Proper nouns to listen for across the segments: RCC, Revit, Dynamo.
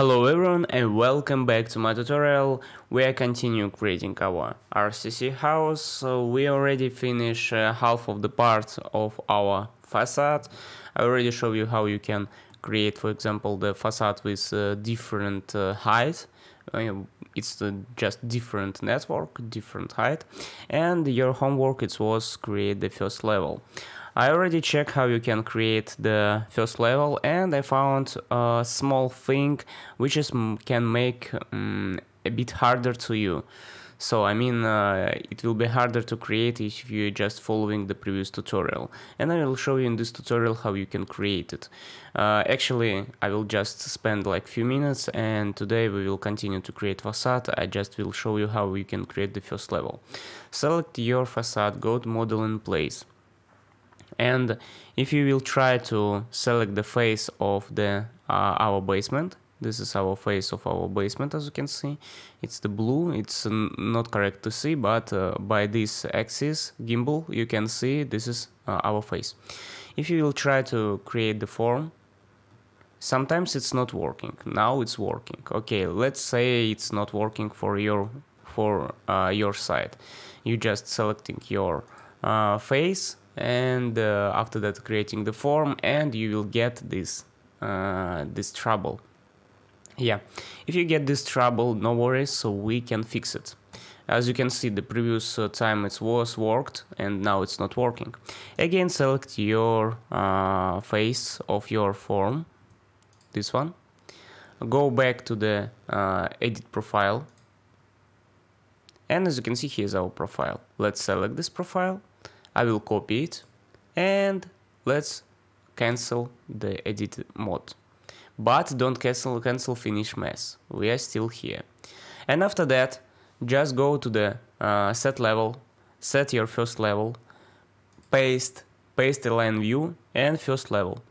Hello everyone and welcome back to my tutorial. We are continuing creating our RCC house. So we already finished half of the parts of our facade. I already show you how you can create, for example, the facade with different height. It's just different network, different height. And your homework it was create the first level. I already checked how you can create the first level, and I found a small thing which is can make a bit harder to you. So I mean, it will be harder to create if you're just following the previous tutorial. And I will show you in this tutorial how you can create it. Actually, I will just spend like few minutes, and today we will continue to create facade. I just will show you how you can create the first level. Select your facade, go to model in place. And if you will try to select the face of the our basement, this is our face of our basement, as you can see. It's the blue, it's not correct to see, but by this axis gimbal, you can see this is our face. If you will try to create the form, sometimes it's not working, now it's working. Okay, let's say it's not working for your side. You just selecting your face, and after that creating the form, and you will get this this trouble. Yeah, if you get this trouble, no worries, so we can fix it. As you can see, the previous time it was worked, and now it's not working. Again, select your face of your form, this one, go back to the edit profile, and as you can see, here's our profile. Let's select this profile, I will copy it, and let's cancel the edit mode. But don't cancel finish mesh, we are still here. And after that, just go to the set level, set your first level, paste align view and first level.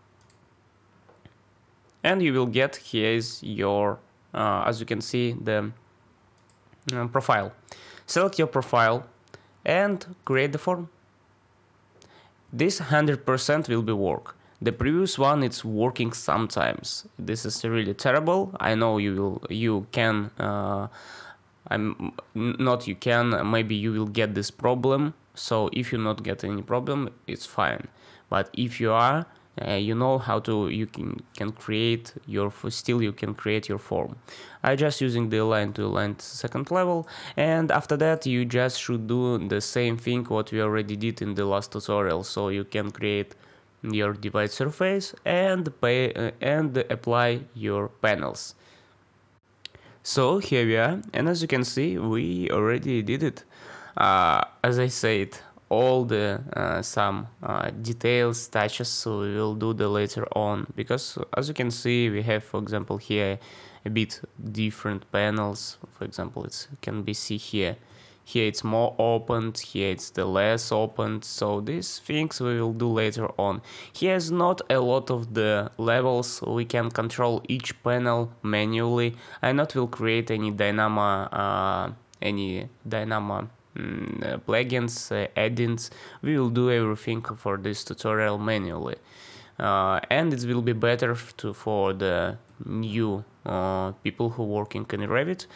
And you will get, here is your, as you can see, the profile. Select your profile and create the form. This 100% will be work. The previous one it's working sometimes. This is really terrible. I know maybe you will get this problem. So if you're not get any problem, it's fine. But if you are, you know how to, you can create your, still you can create your form. I just using the align to align second level, and after that you just should do the same thing what we already did in the last tutorial. So you can create your divide surface and apply your panels. So here we are, and as you can see, we already did it. As I said, all the some details, touches, so we will do the later on, because as you can see, we have, for example, here a bit different panels. For example, it can be see here. Here it's more opened, here it's the less opened, so these things we will do later on. Here's not a lot of the levels, we can control each panel manually. I not will create any Dynamo plugins, add-ins. We will do everything for this tutorial manually, and it will be better for the new people who working in Revit.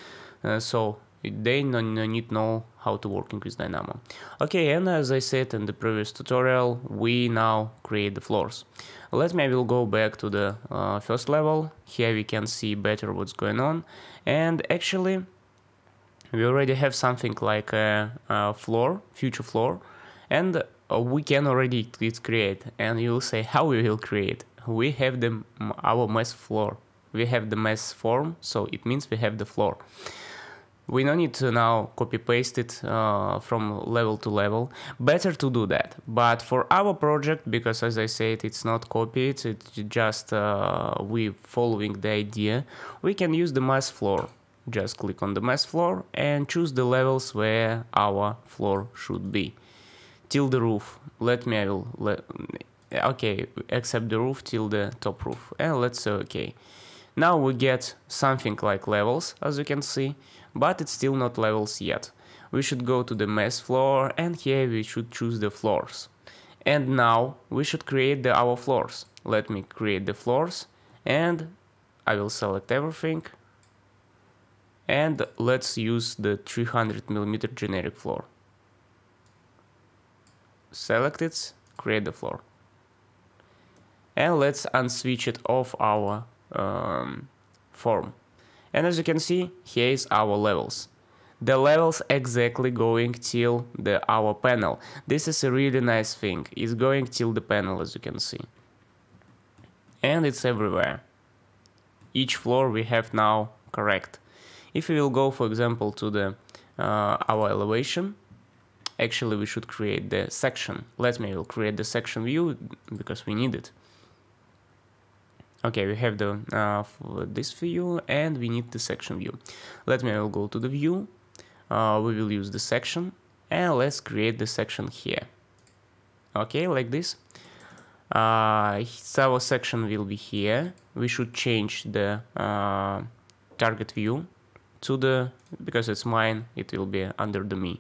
So they no need know how to working with Dynamo. Okay, and as I said in the previous tutorial, we now create the floors. Let me, I will go back to the first level. Here we can see better what's going on. And actually, we already have something like a floor, future floor. And we can already create. And you will say how we will create. We have our mesh floor. We have the mesh form, so it means we have the floor. We no need to now copy paste it from level to level. Better to do that. But for our project, because as I said, it's not copied, it's just we following the idea, we can use the mesh floor. Just click on the mesh floor and choose the levels where our floor should be. Till the roof. Okay, accept the roof till the top roof. And let's say okay. Now we get something like levels, as you can see, but it's still not levels yet. We should go to the mesh floor, and here we should choose the floors. And now we should create our floors. Let me create the floors, and I will select everything. And let's use the 300 mm generic floor. Select it, create the floor. And let's unswitch it off our form. And as you can see, here is our levels. The levels exactly going till our panel. This is a really nice thing. It's going till the panel, as you can see. And it's everywhere. Each floor we have now correct. If we will go, for example, to our elevation, actually we should create the section. Let me will create the section view because we need it. Okay, we have the this view and we need the section view. Let me will go to the view. We will use the section and let's create the section here. Okay, like this. So our section will be here. We should change the target view to the, because it's mine, it will be under the me.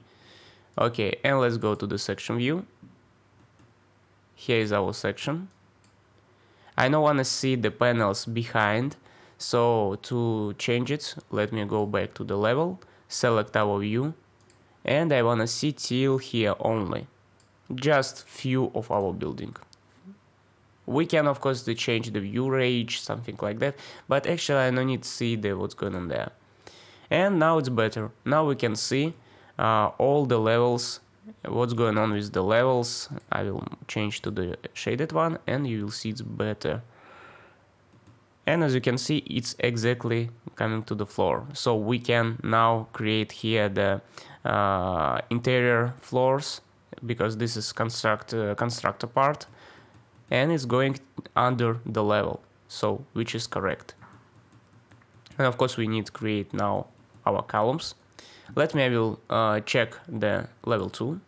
Okay, and let's go to the section view. Here is our section. I don't want to see the panels behind, so to change it, let me go back to the level, select our view, and I want to see till here only, just few of our building. We can, of course, change the view range, something like that, but actually I don't need to see what's going on there. And now it's better. Now we can see all the levels, what's going on with the levels. I will change to the shaded one and you will see it's better. And as you can see, it's exactly coming to the floor. So we can now create here the interior floors, because this is constructor part. And it's going under the level, so which is correct. And of course we need to create now our columns. Let me I will check the level 2.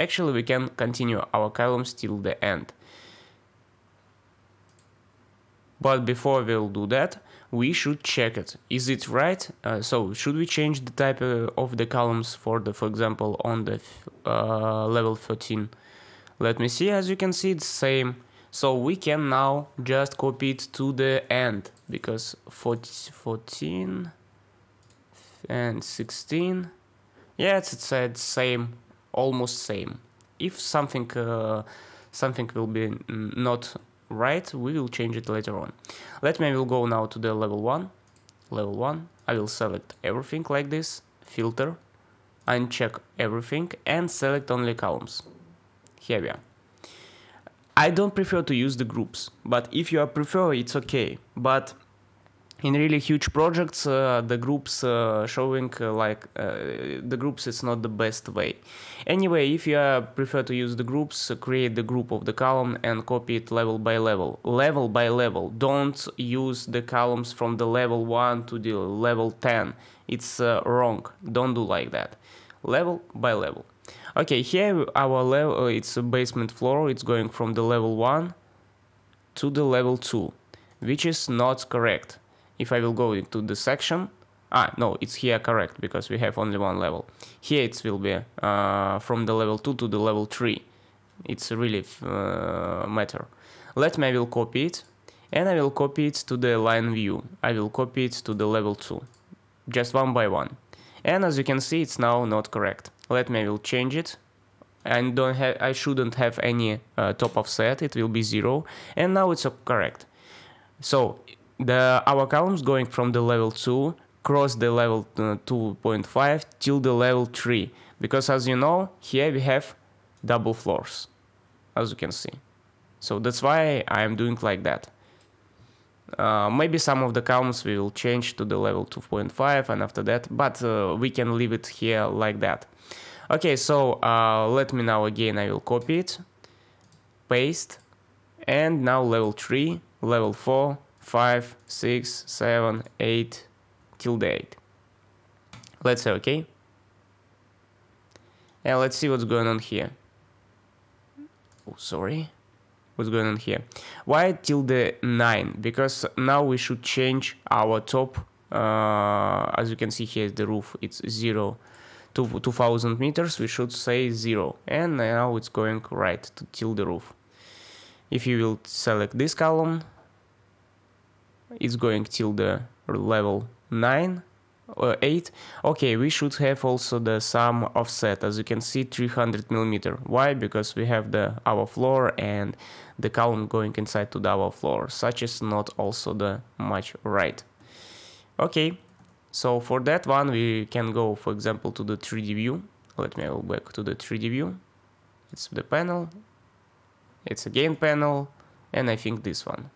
Actually we can continue our columns till the end. But before we'll do that, we should check it. Is it right? So should we change the type of the columns for example, on the level 13? Let me see, as you can see, it's same. So we can now just copy it to the end, because 14 and 16, yeah, it's same, almost same. If something something will be not right, we will change it later on. Let me will go now to the level 1. I will select everything like this, filter, uncheck everything and select only columns. Here we are. I don't prefer to use the groups, but if you prefer, it's okay. But in really huge projects, the groups showing the groups is not the best way. Anyway, if you prefer to use the groups, create the group of the column and copy it level by level. Level by level. Don't use the columns from the level 1 to the level 10. It's wrong. Don't do like that. Level by level. Okay, here our level, it's a basement floor, it's going from the level 1 to the level 2, which is not correct. If I will go into the section, no, it's here correct, because we have only one level. Here it will be from the level 2 to the level 3, it's really matter. Let me, I will copy it, and I will copy it to the line view, I will copy it to the level 2, just one by one. And as you can see, it's now not correct. Let me will change it. And I shouldn't have any top offset. It will be 0. And now it's correct. So our columns going from the level 2 cross the level 2.5 till the level 3. Because as you know, here we have double floors, as you can see. So that's why I'm doing like that. Maybe some of the columns we will change to the level 2.5 and after that, but we can leave it here like that. Okay, so let me now again, I will copy it, paste, and now level 3, level 4, 5, 6, 7, 8, till the 8. Let's say okay. And let's see what's going on here. Oh, sorry. What's going on here? Why till the 9? Because now we should change our top. As you can see here is the roof, it's 0 to 2000 meters, we should say 0, and now it's going right till the roof. If you will select this column, it's going till the level 8. Okay, we should have also the sum offset, as you can see, 300 millimeter. Why? Because we have the hour floor and the count going inside to the hour floor, such is not also the match, right? Okay, so for that one we can go, for example, to the 3D view. Let me go back to the 3D view. It's the panel, it's a game panel, and I think this one,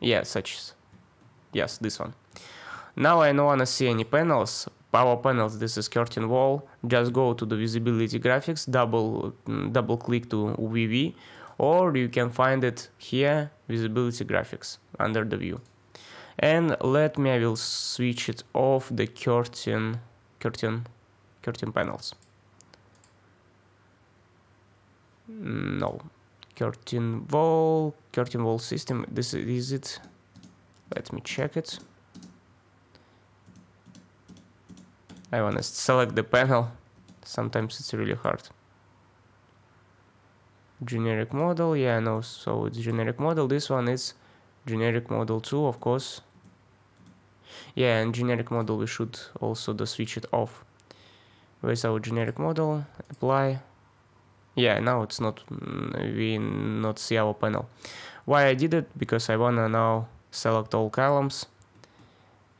yeah, such as, yes, this one. Now I don't want to see any panels, power panels. This is curtain wall. Just go to the visibility graphics, double click to VV, or you can find it here, visibility graphics, under the view. And let me, I will switch it off the curtain panels. No, curtain wall system. This is it. Let me check it. I want to select the panel. Sometimes it's really hard. Generic model. Yeah, no. So it's generic model. This one is generic model 2, of course. Yeah, and generic model, we should also switch it off. Where's our generic model? Apply. Yeah, now it's not. We not see our panel. Why I did it? Because I wanna now select all columns.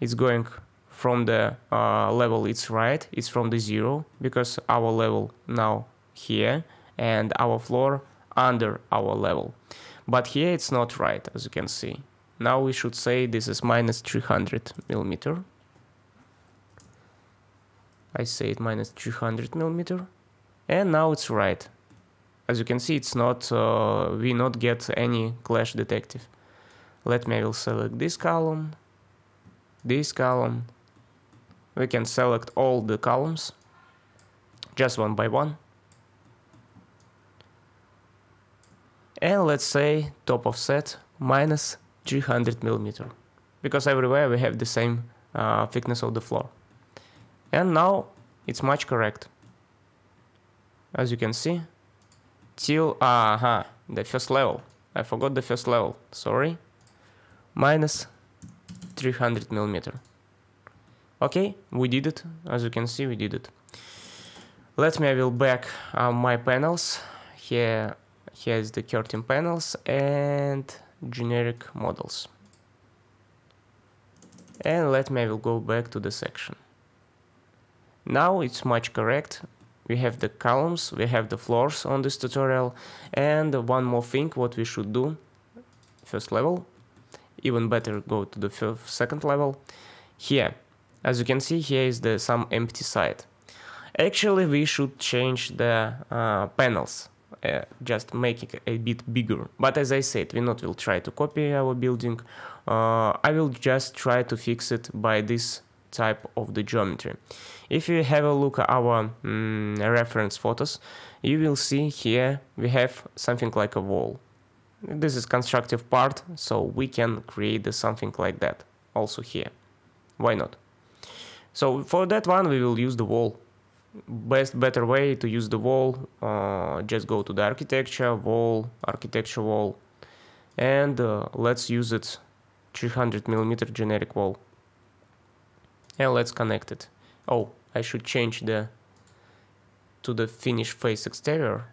It's going from the level, it's right, it's from the 0, because our level now here and our floor under our level. But here it's not right, as you can see. Now we should say this is minus 300 millimeter. I say it minus 300 millimeter. And now it's right. As you can see, it's not, we not get any clash detective. Let me, I will select this column, this column. We can select all the columns, just one by one. And let's say top offset minus 300 millimeter, because everywhere we have the same thickness of the floor. And now it's much correct. As you can see, till, the first level. I forgot the first level, sorry. Minus 300 millimeter. Okay, we did it. As you can see, we did it. Let me, I will back my panels. Here is the curtain panels and generic models. And let me, I will go back to the section. Now it's much correct. We have the columns, we have the floors on this tutorial. And one more thing, what we should do. First level. Even better, go to the second level. Here. As you can see, here is the some empty side. Actually, we should change the panels, just make it a bit bigger. But as I said, we not will try to copy our building. I will just try to fix it by this type of the geometry. If you have a look at our reference photos, you will see here we have something like a wall. This is constructive part, so we can create something like that also here. Why not? So for that one we will use the wall. Better way to use the wall, just go to the architecture wall, and let's use it 300 millimeter generic wall. And let's connect it. Oh, I should change to the finish face exterior.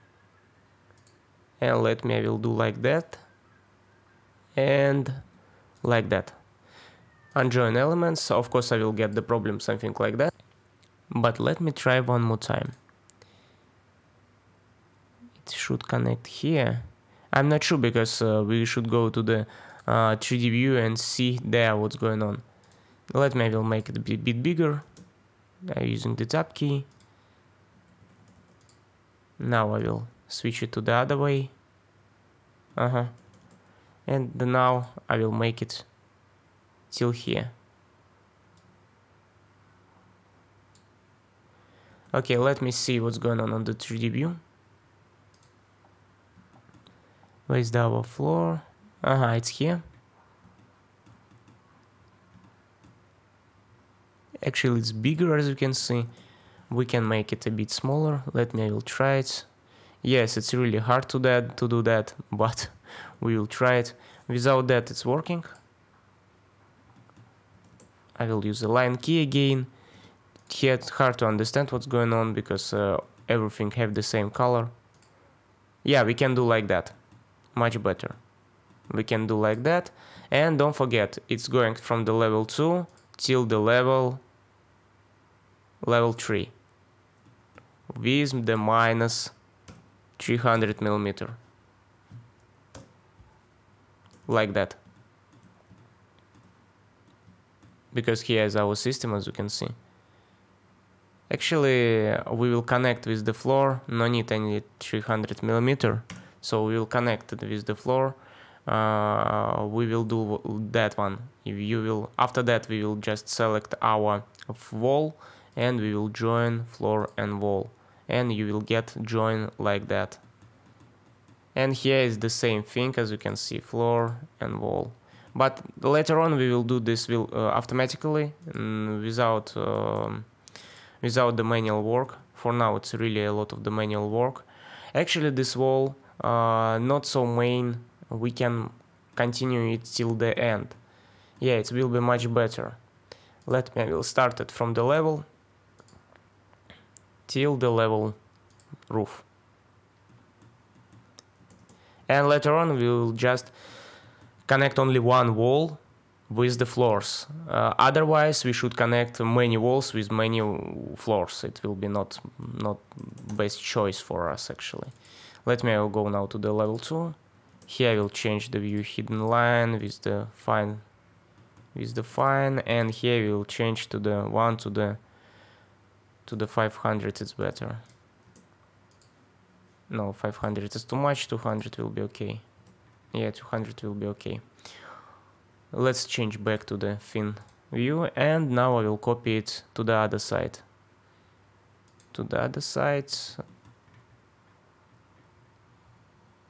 And let me, I will do like that. And like that. Unjoin elements, of course I will get the problem, something like that. But let me try one more time. It should connect here. I'm not sure, because we should go to the 3D view and see there what's going on. Let me, I will make it a bit bigger. I'm using the tab key. Now I will switch it to the other way. And now I will make it till here. Okay, let me see what's going on the 3D view. Where's the our floor? It's here. Actually, it's bigger, as you can see. We can make it a bit smaller. Let me, I will try it. Yes, it's really hard to do that, but we will try it. Without that, it's working. I will use the line key again. Here it's hard to understand what's going on because everything have the same color. Yeah, we can do like that, much better. We can do like that, and don't forget, it's going from the level 2 till the level 3 with the minus 300 mm, like that, because here is our system, as you can see. Actually, we will connect with the floor, no need any 300 mm, so we will connect it with the floor. We will do that one. If you will, after that we will just select our wall and we will join floor and wall, and you will get join like that. And here is the same thing, as you can see, floor and wall. But later on we will do this automatically, without without the manual work. For now it's really a lot of the manual work. Actually this wall not so main. We can continue it till the end. Yeah, it will be much better. Let me will start it from the level till the level roof, and later on we will just connect only one wall with the floors. Otherwise we should connect many walls with many floors. It will be not best choice for us actually. Let me will go now to the level 2. Here I will change the view hidden line with the fine, and here we will change to the 500. It's better. No, 500 is too much. 200 will be okay. Yeah, 200 will be okay. Let's change back to the thin view, and now I will copy it to the other side. To the other side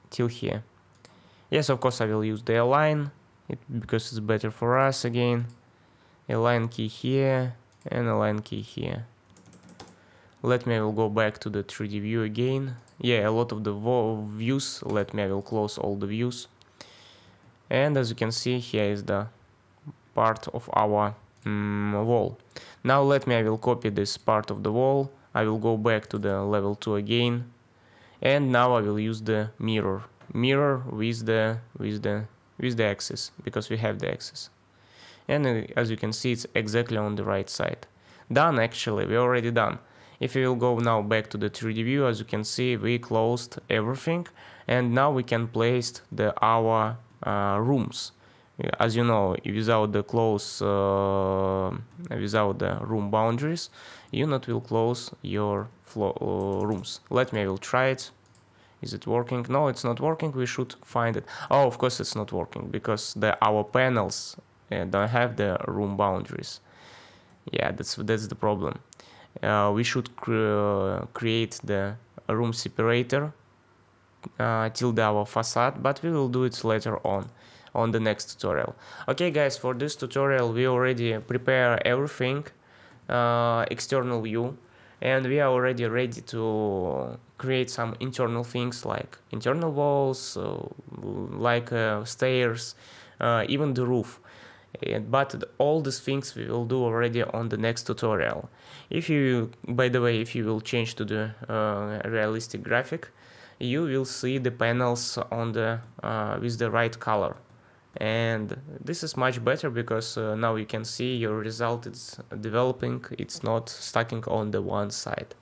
till here. Yes, of course I will use the align, because it's better for us again. Align key here and align key here. Let me will go back to the 3D view again. Yeah, a lot of the views. Let me will close all the views. And as you can see, here is the part of our wall. Now let me will copy this part of the wall. I will go back to the level 2 again. And now I will use the mirror with the axis, because we have the axis, and as you can see it's exactly on the right side. Done. Actually we're already done. If we will go now back to the 3D view, as you can see we closed everything, and now we can place our rooms. As you know, without the without the room boundaries you not will close your rooms. Let me will try it. Is it working? No, it's not working. We should find it. Oh, of course it's not working, because our panels don't have the room boundaries. Yeah, that's the problem. We should create the room separator till our facade, but we will do it later on the next tutorial. Okay guys, for this tutorial we already prepare everything, external view, and we are already ready to create some internal things like internal walls, like stairs, even the roof. But all these things we will do already on the next tutorial. If you, by the way, if you will change to the realistic graphic, you will see the panels on the with the right color. And this is much better, because now you can see your result is developing, it's not stacking on the one side.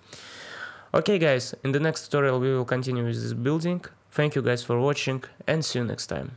Okay guys, in the next tutorial we will continue with this building. Thank you guys for watching, and see you next time.